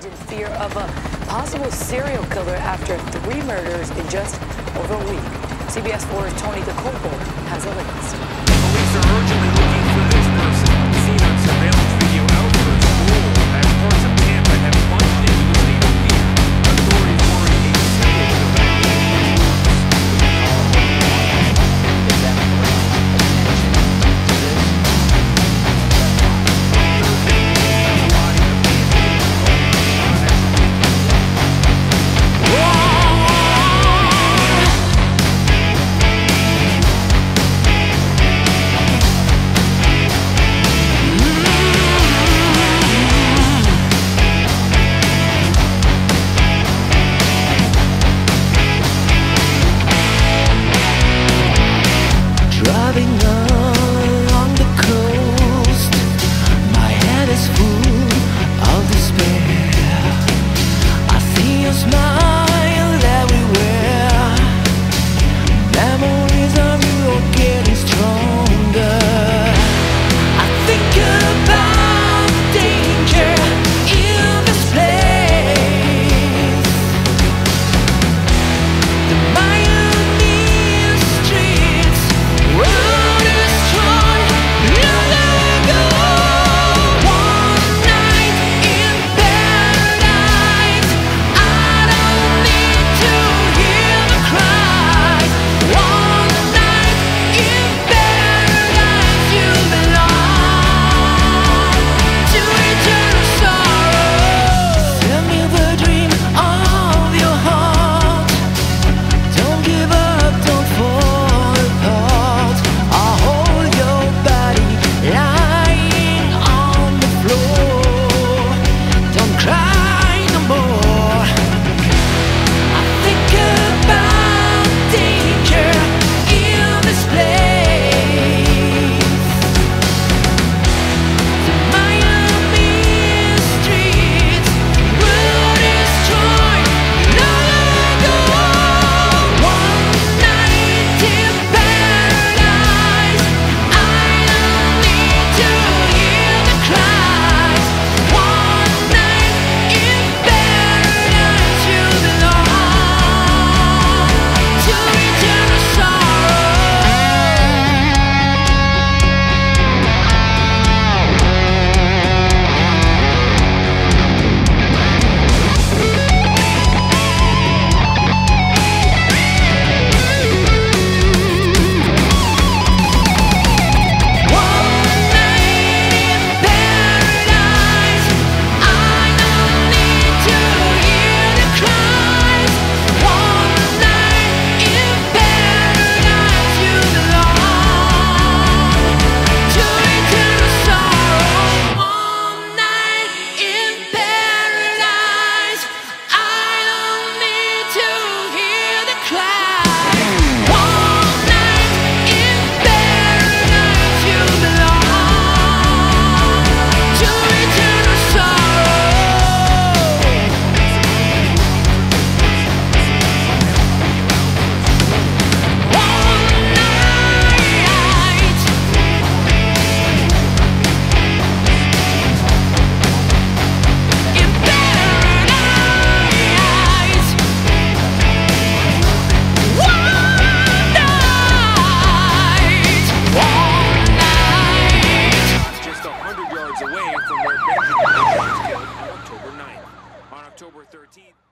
charge in fear of a possible serial killer after 3 murders in just over a week. CBS 4's Tony the Corporal has the latest. Police are urgently looking for this person, seen on surveillance video outbursts of war as parts of Tampa have plunged into the state of fear. Authorities worry a serial away from where Benjamin was killed on October 9th. On October 13th...